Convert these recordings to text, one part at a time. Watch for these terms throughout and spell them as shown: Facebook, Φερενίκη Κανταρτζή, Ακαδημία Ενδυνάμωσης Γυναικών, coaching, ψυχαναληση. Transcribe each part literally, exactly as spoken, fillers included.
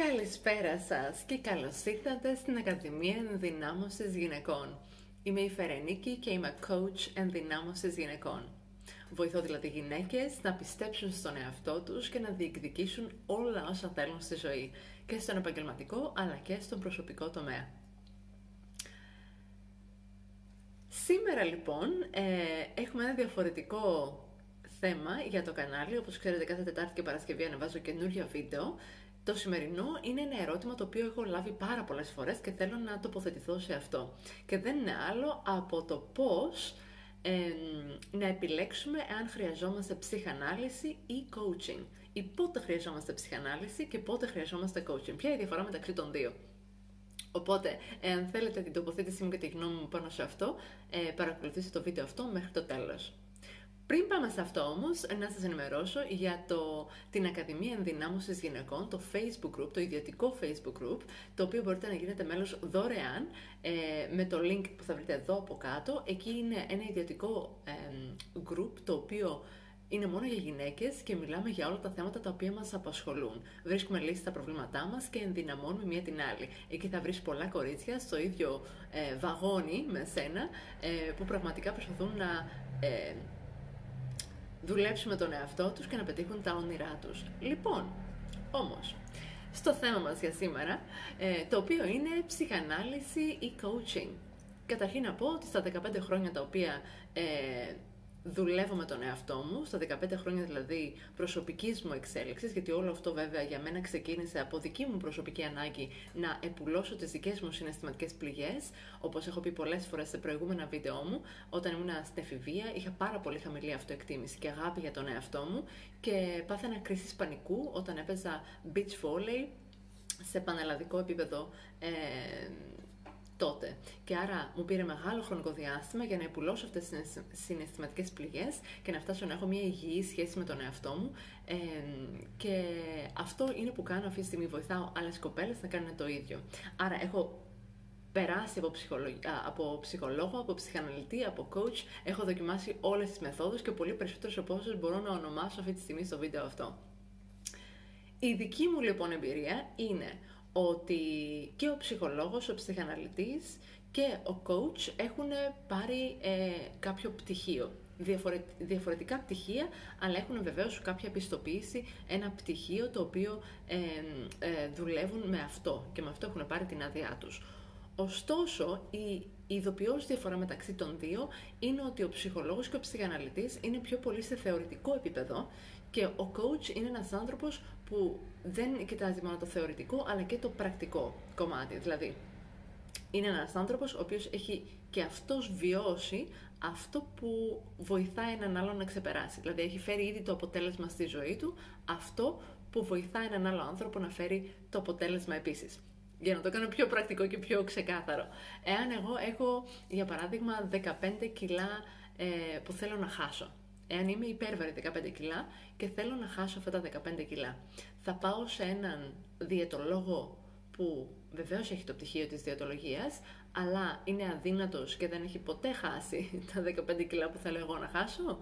Καλησπέρα σας και καλώς ήρθατε στην Ακαδημία Ενδυνάμωσης Γυναικών. Είμαι η Φερενίκη και είμαι coach ενδυνάμωσης γυναικών. Βοηθώ δηλαδή γυναίκες να πιστέψουν στον εαυτό τους και να διεκδικήσουν όλα όσα θέλουν στη ζωή, και στον επαγγελματικό αλλά και στον προσωπικό τομέα. Σήμερα λοιπόν ε, έχουμε ένα διαφορετικό θέμα για το κανάλι. Όπως ξέρετε, κάθε Τετάρτη και Παρασκευή ανεβάζω καινούργια βίντεο. Το σημερινό είναι ένα ερώτημα το οποίο έχω λάβει πάρα πολλές φορές και θέλω να τοποθετηθώ σε αυτό. Και δεν είναι άλλο από το πώς ε, να επιλέξουμε αν χρειαζόμαστε ψυχανάλυση ή coaching. Ή πότε χρειαζόμαστε ψυχανάλυση και πότε χρειαζόμαστε coaching. Ποια είναι η διαφορά μεταξύ των δύο. Οπότε, εάν θέλετε την τοποθέτησή μου και τη γνώμη μου πάνω σε αυτό, ε, παρακολουθήστε το βίντεο αυτό μέχρι το τέλος. Πριν πάμε σε αυτό όμως, να σας ενημερώσω για το, την Ακαδημία Ενδυνάμωσης Γυναικών, το Facebook group, το ιδιωτικό Facebook group, το οποίο μπορείτε να γίνετε μέλος δωρεάν, ε, με το link που θα βρείτε εδώ από κάτω. Εκεί είναι ένα ιδιωτικό ε, group, το οποίο είναι μόνο για γυναίκες και μιλάμε για όλα τα θέματα τα οποία μας απασχολούν. Βρίσκουμε λύσεις στα προβλήματά μας και ενδυναμώνουμε μία την άλλη. Εκεί θα βρεις πολλά κορίτσια στο ίδιο ε, βαγόνι με σένα, ε, που πραγματικά προσπαθούν να ε, δουλέψουν με τον εαυτό τους και να πετύχουν τα όνειρά τους. Λοιπόν, όμως, στο θέμα μας για σήμερα, ε, το οποίο είναι ψυχανάλυση ή coaching. Καταρχήν να πω ότι στα δεκαπέντε χρόνια τα οποία ε, δουλεύω με τον εαυτό μου, στα δεκαπέντε χρόνια δηλαδή προσωπικής μου εξέλιξης, γιατί όλο αυτό βέβαια για μένα ξεκίνησε από δική μου προσωπική ανάγκη να επουλώσω τις δικές μου συναισθηματικές πληγές. Όπως έχω πει πολλές φορές σε προηγούμενα βίντεο μου, όταν ήμουν στην εφηβεία είχα πάρα πολύ χαμηλή αυτοεκτίμηση και αγάπη για τον εαυτό μου και πάθαινα κρίσεις πανικού όταν έπαιζα beach volley σε πανελλαδικό επίπεδο ε, τότε. Και άρα μου πήρε μεγάλο χρονικό διάστημα για να επουλώσω αυτές τις συναισθηματικές πληγές και να φτάσω να έχω μια υγιή σχέση με τον εαυτό μου. Ε, και αυτό είναι που κάνω αυτή τη στιγμή. Βοηθάω άλλες κοπέλες να κάνουν το ίδιο. Άρα έχω περάσει από, από ψυχολόγο, από ψυχαναλυτή, από coach. Έχω δοκιμάσει όλες τις μεθόδους και πολύ περισσότερες από όσες μπορώ να ονομάσω αυτή τη στιγμή στο βίντεο αυτό. Η δική μου λοιπόν εμπειρία είναι ότι και ο ψυχολόγος, ο ψυχαναλυτής και ο coach έχουν πάρει ε, κάποιο πτυχίο. Διαφορε... Διαφορετικά πτυχία, αλλά έχουν βεβαίως κάποια πιστοποίηση, ένα πτυχίο το οποίο ε, ε, δουλεύουν με αυτό και με αυτό έχουν πάρει την άδειά τους. Ωστόσο, η ειδοποιώς διαφορά μεταξύ των δύο είναι ότι ο ψυχολόγος και ο ψυχαναλυτής είναι πιο πολύ σε θεωρητικό επίπεδο και ο coach είναι ένας άνθρωπος που δεν κοιτάζει μόνο το θεωρητικό αλλά και το πρακτικό κομμάτι. Δηλαδή, είναι ένας άνθρωπος ο οποίος έχει και αυτός βιώσει αυτό που βοηθάει έναν άλλον να ξεπεράσει. Δηλαδή, έχει φέρει ήδη το αποτέλεσμα στη ζωή του, αυτό που βοηθάει έναν άλλο άνθρωπο να φέρει το αποτέλεσμα επίσης. Για να το κάνω πιο πρακτικό και πιο ξεκάθαρο. Εάν εγώ έχω, για παράδειγμα, δεκαπέντε κιλά ε, που θέλω να χάσω. Εάν είμαι υπέρβαρη δεκαπέντε κιλά και θέλω να χάσω αυτά τα δεκαπέντε κιλά, θα πάω σε έναν διαιτολόγο που βεβαίως έχει το πτυχίο της διαιτολογίας, αλλά είναι αδύνατος και δεν έχει ποτέ χάσει τα δεκαπέντε κιλά που θέλω εγώ να χάσω,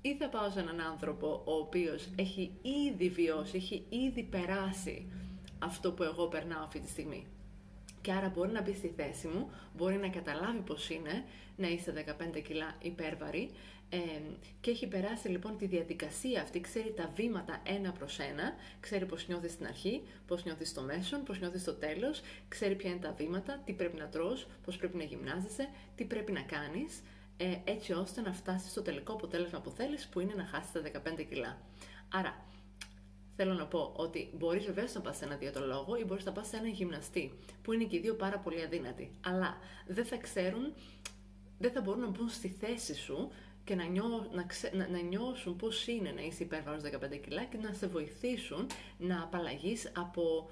ή θα πάω σε έναν άνθρωπο ο οποίος έχει ήδη βιώσει, έχει ήδη περάσει αυτό που εγώ περνάω αυτή τη στιγμή. Και άρα μπορεί να μπει στη θέση μου, μπορεί να καταλάβει πώς είναι να είσαι δεκαπέντε κιλά υπέρβαρη, ε, και έχει περάσει λοιπόν τη διαδικασία αυτή, ξέρει τα βήματα ένα προς ένα, ξέρει πώς νιώθεις στην αρχή, πώς νιώθεις στο μέσον, πώς νιώθεις στο τέλος, ξέρει ποια είναι τα βήματα, τι πρέπει να τρως, πώς πρέπει να γυμνάζεσαι, τι πρέπει να κάνεις, ε, έτσι ώστε να φτάσεις στο τελικό αποτέλεσμα που θέλεις, που είναι να χάσεις τα δεκαπέντε κιλά. Άρα, θέλω να πω ότι μπορείς βεβαίως να πας σε ένα διαιτολόγο ή μπορείς να πας σε έναν γυμναστή, που είναι και οι δύο πάρα πολύ αδύνατοι. Αλλά δεν θα ξέρουν, δεν θα μπορούν να μπουν στη θέση σου και να, νιώ, να, ξε, να, να νιώσουν πώς είναι να είσαι υπέρβαρος δεκαπέντε κιλά και να σε βοηθήσουν να απαλλαγείς από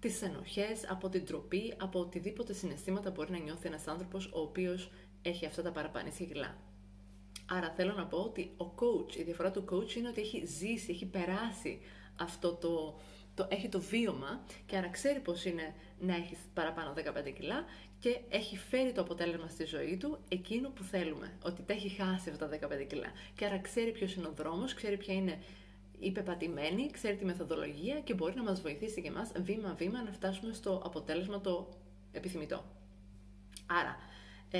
τις ενοχές, από την ντροπή, από οτιδήποτε συναισθήματα μπορεί να νιώθει ένας άνθρωπος ο οποίος έχει αυτά τα παραπάνησια κιλά. Άρα θέλω να πω ότι ο coach, η διαφορά του coach είναι ότι έχει ζήσει, έχει περάσει αυτό το, το, έχει το βίωμα και άρα ξέρει πώς είναι να έχεις παραπάνω δεκαπέντε κιλά και έχει φέρει το αποτέλεσμα στη ζωή του εκείνο που θέλουμε, ότι τα έχει χάσει αυτά τα δεκαπέντε κιλά και άρα ξέρει ποιος είναι ο δρόμος, ξέρει ποια είναι η πεπατημένη ξέρει τη μεθοδολογία και μπορεί να μας βοηθήσει και εμάς βήμα-βήμα να φτάσουμε στο αποτέλεσμα το επιθυμητό. Άρα, ε,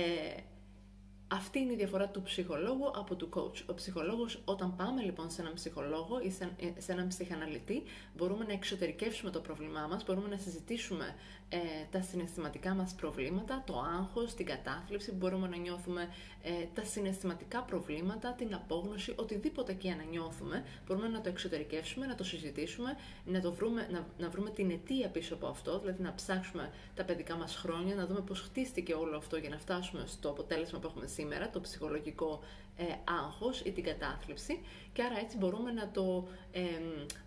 αυτή είναι η διαφορά του ψυχολόγου από του coach. Ο ψυχολόγος, όταν πάμε λοιπόν σε έναν ψυχολόγο ή σε, σε έναν ψυχαναλυτή, μπορούμε να εξωτερικεύσουμε το πρόβλημά μας, μπορούμε να συζητήσουμε ε, τα συναισθηματικά μας προβλήματα, το άγχος, την κατάθλιψη που μπορούμε να νιώθουμε, ε, τα συναισθηματικά προβλήματα, την απόγνωση, οτιδήποτε και να νιώθουμε, μπορούμε να το εξωτερικεύσουμε, να το συζητήσουμε, να, το βρούμε, να, να βρούμε την αιτία πίσω από αυτό, δηλαδή να ψάξουμε τα παιδικά μας χρόνια, να δούμε πώς χτίστηκε όλο αυτό για να φτάσουμε στο αποτέλεσμα που έχουμε σήμερα, το ψυχολογικό ε, άγχος ή την κατάθλιψη, και άρα έτσι μπορούμε να το ε,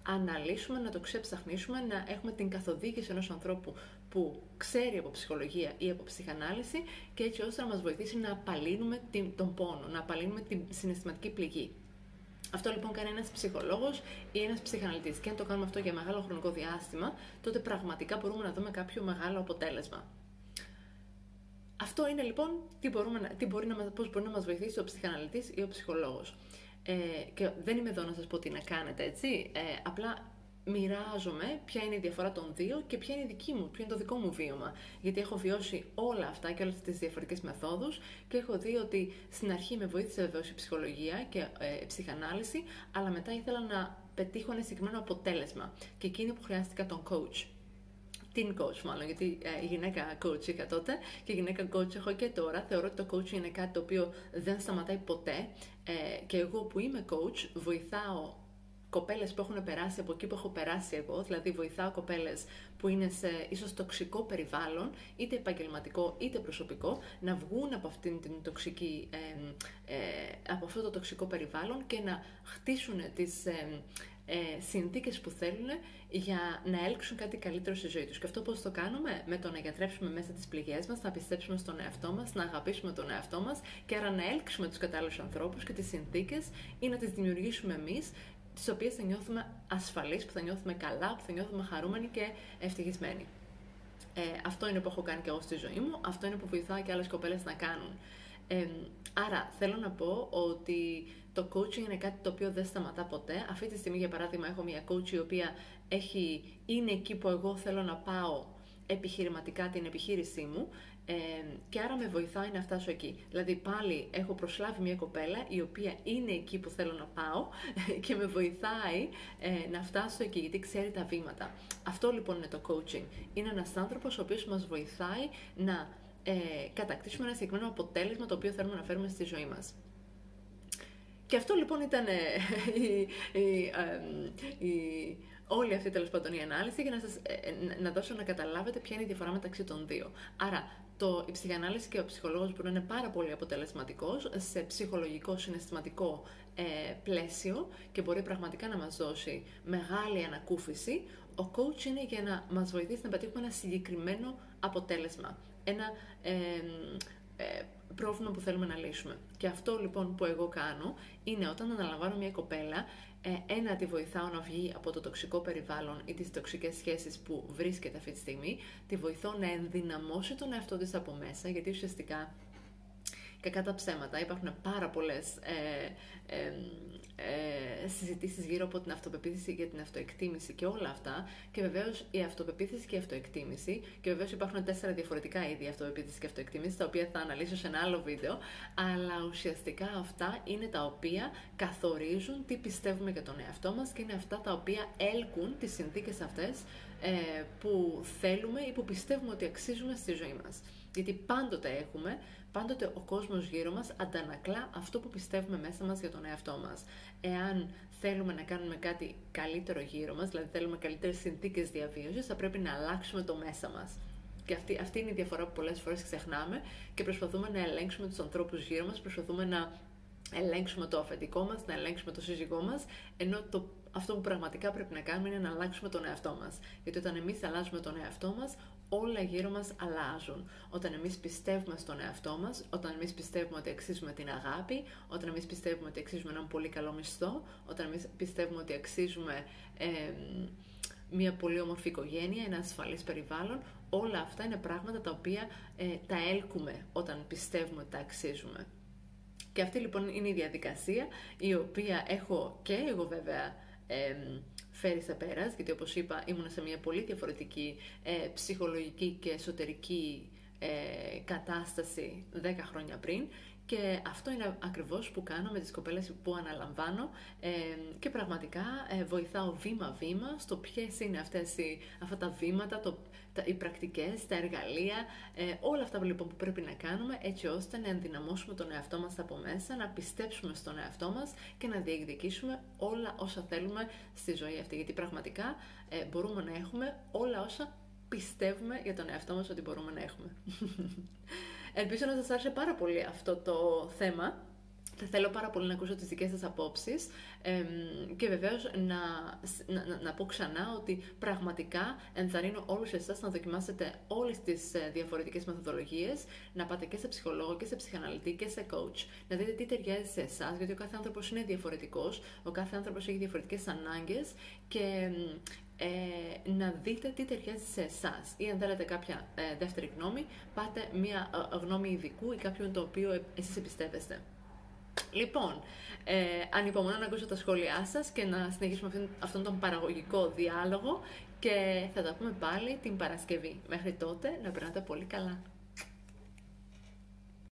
αναλύσουμε, να το ξεψαχνίσουμε, να έχουμε την καθοδήγηση ενός ανθρώπου που ξέρει από ψυχολογία ή από ψυχανάλυση, και έτσι ώστε να μας βοηθήσει να απαλύνουμε την, τον πόνο, να απαλύνουμε την συναισθηματική πληγή. Αυτό λοιπόν κάνει ένας ψυχολόγος ή ένας ψυχαναλυτής, και αν το κάνουμε αυτό για μεγάλο χρονικό διάστημα, τότε πραγματικά μπορούμε να δούμε κάποιο μεγάλο αποτέλεσμα. Αυτό είναι λοιπόν τι μπορούμε να, τι μπορεί να, πώς μπορεί να μας βοηθήσει ο ψυχαναλυτής ή ο ψυχολόγος. Ε, και δεν είμαι εδώ να σας πω τι να κάνετε, έτσι. Ε, απλά μοιράζομαι ποια είναι η διαφορά των δύο και ποια είναι η δική μου, ποιο είναι το δικό μου βίωμα. Γιατί έχω βιώσει όλα αυτά και όλες τις διαφορετικές μεθόδους και έχω δει ότι στην αρχή με βοήθησε βεβαίως η ψυχολογία και ε, η ψυχανάλυση, αλλά μετά ήθελα να πετύχω ένα συγκεκριμένο αποτέλεσμα και εκείνη που χρειάστηκα τον coach. Την coach μάλλον, γιατί ε, γυναίκα coach είχα τότε και γυναίκα coach έχω και τώρα. Θεωρώ ότι το coaching είναι κάτι το οποίο δεν σταματάει ποτέ, ε, και εγώ που είμαι coach βοηθάω κοπέλες που έχουν περάσει από εκεί που έχω περάσει εγώ, δηλαδή βοηθάω κοπέλες που είναι σε ίσως τοξικό περιβάλλον, είτε επαγγελματικό είτε προσωπικό, να βγουν από, αυτήν την τοξική, ε, ε, από αυτό το τοξικό περιβάλλον και να χτίσουν τις ε, ε, συνθήκες που θέλουν για να έλξουν κάτι καλύτερο στη ζωή τους. Και αυτό πώς το κάνουμε? Με το να γιατρέψουμε μέσα τις πληγές μας, να πιστέψουμε στον εαυτό μας, να αγαπήσουμε τον εαυτό μας, και άρα να έλξουμε τους κατάλληλους ανθρώπους και τις συνθήκες ή να τις δημιουργήσουμε εμείς, τις οποίες θα νιώθουμε ασφαλείς, που θα νιώθουμε καλά, που θα νιώθουμε χαρούμενοι και ευτυχισμένοι. Ε, αυτό είναι που έχω κάνει και εγώ στη ζωή μου, αυτό είναι που βοηθάει και άλλες κοπέλες να κάνουν. Ε, άρα θέλω να πω ότι το coaching είναι κάτι το οποίο δεν σταματά ποτέ. Αυτή τη στιγμή, για παράδειγμα, έχω μια coach η οποία έχει, είναι εκεί που εγώ θέλω να πάω επιχειρηματικά την επιχείρησή μου, ε, και άρα με βοηθάει να φτάσω εκεί. Δηλαδή πάλι έχω προσλάβει μια κοπέλα η οποία είναι εκεί που θέλω να πάω και με βοηθάει ε, να φτάσω εκεί, γιατί ξέρει τα βήματα. Αυτό λοιπόν είναι το coaching. Είναι ένας άνθρωπος ο οποίος μας βοηθάει να ε, κατακτήσουμε ένα συγκεκριμένο αποτέλεσμα το οποίο θέλουμε να φέρουμε στη ζωή μας. Και αυτό λοιπόν ήταν ε, η, η, ε, η, όλη αυτή τέλος πάντων η ανάλυση, για να σας ε, να δώσω να καταλάβετε ποια είναι η διαφορά μεταξύ των δύο. Άρα το, η ψυχανάλυση και ο ψυχολόγος μπορεί να είναι πάρα πολύ αποτελεσματικός σε ψυχολογικό συναισθηματικό ε, πλαίσιο και μπορεί πραγματικά να μας δώσει μεγάλη ανακούφιση. Ο coach είναι για να μας βοηθήσει να πετύχουμε ένα συγκεκριμένο αποτέλεσμα, ένα ε, ε, πρόβλημα που θέλουμε να λύσουμε. Και αυτό λοιπόν που εγώ κάνω είναι, όταν αναλαμβάνω μια κοπέλα, ε, ένα, τη βοηθάω να βγει από το τοξικό περιβάλλον ή τις τοξικές σχέσεις που βρίσκεται αυτή τη στιγμή, τη βοηθώ να ενδυναμώσει τον εαυτό της από μέσα, γιατί ουσιαστικά, κακά τα ψέματα, υπάρχουν πάρα πολλές ε, ε, ε, συζητήσεις γύρω από την αυτοπεποίθηση και την αυτοεκτίμηση και όλα αυτά, και βεβαίως η αυτοπεποίθηση και η αυτοεκτίμηση, και βεβαίως υπάρχουν τέσσερα διαφορετικά είδη αυτοπεποίθηση και αυτοεκτίμηση, τα οποία θα αναλύσω σε ένα άλλο βίντεο, αλλά ουσιαστικά αυτά είναι τα οποία καθορίζουν τι πιστεύουμε για τον εαυτό μας και είναι αυτά τα οποία έλκουν τις συνθήκες αυτές ε, που θέλουμε ή που πιστεύουμε ότι αξίζουμε στη ζωή μας. Γιατί πάντοτε έχουμε, πάντοτε ο κόσμος γύρω μας αντανακλά αυτό που πιστεύουμε μέσα μας για τον εαυτό μας. Εάν θέλουμε να κάνουμε κάτι καλύτερο γύρω μας, δηλαδή θέλουμε καλύτερες συνθήκες διαβίωσης, θα πρέπει να αλλάξουμε το μέσα μας. Και αυτή, αυτή είναι η διαφορά που πολλές φορές ξεχνάμε και προσπαθούμε να ελέγξουμε τους ανθρώπους γύρω μας, προσπαθούμε να ελέγξουμε το αφεντικό μας, να ελέγξουμε το σύζυγό μας, ενώ το αυτό που πραγματικά πρέπει να κάνουμε είναι να αλλάξουμε τον εαυτό μας. Γιατί όταν εμείς αλλάζουμε τον εαυτό μας, όλα γύρω μας αλλάζουν. Όταν εμείς πιστεύουμε στον εαυτό μας, όταν εμείς πιστεύουμε ότι αξίζουμε την αγάπη, όταν εμείς πιστεύουμε ότι αξίζουμε έναν πολύ καλό μισθό, όταν εμείς πιστεύουμε ότι αξίζουμε ε, μια πολύ όμορφη οικογένεια, ένα ασφαλές περιβάλλον, όλα αυτά είναι πράγματα τα οποία ε, τα έλκουμε όταν πιστεύουμε ότι τα αξίζουμε. Και αυτή λοιπόν είναι η διαδικασία η οποία έχω και εγώ βέβαια ε, φέρει σε πέρας, γιατί όπως είπα ήμουν σε μια πολύ διαφορετική ε, ψυχολογική και εσωτερική ε, κατάσταση δέκα χρόνια πριν. Και αυτό είναι ακριβώς που κάνω με τις κοπέλες που αναλαμβάνω ε, και πραγματικά ε, βοηθάω βήμα-βήμα στο ποιες είναι αυτές οι, αυτά τα βήματα, το, τα, οι πρακτικές, τα εργαλεία, ε, όλα αυτά λοιπόν που πρέπει να κάνουμε έτσι ώστε να ενδυναμώσουμε τον εαυτό μας από μέσα, να πιστέψουμε στον εαυτό μας και να διεκδικήσουμε όλα όσα θέλουμε στη ζωή αυτή. Γιατί πραγματικά ε, μπορούμε να έχουμε όλα όσα πιστεύουμε για τον εαυτό μας ότι μπορούμε να έχουμε. Ελπίζω να σας άρεσε πάρα πολύ αυτό το θέμα. Θα θέλω πάρα πολύ να ακούσω τις δικές σας απόψεις ε, και βεβαίως να, να, να πω ξανά ότι πραγματικά ενθαρρύνω όλους εσάς να δοκιμάσετε όλες τις διαφορετικές μεθοδολογίες, να πάτε και σε ψυχολόγο και σε ψυχαναλυτή και σε coach, να δείτε τι ταιριάζει σε εσάς, γιατί ο κάθε άνθρωπος είναι διαφορετικός, ο κάθε άνθρωπος έχει διαφορετικές ανάγκες και... Ε, να δείτε τι ταιριάζει σε εσάς ή αν θέλετε κάποια ε, δεύτερη γνώμη, πάτε μια ε, γνώμη ειδικού ή κάποιον το οποίο εσείς εμπιστεύεστε. Λοιπόν, ε, ανυπομονώ να ακούσω τα σχόλιά σας και να συνεχίσουμε αυτόν, αυτόν τον παραγωγικό διάλογο και θα τα πούμε πάλι την Παρασκευή. Μέχρι τότε να περνάτε πολύ καλά.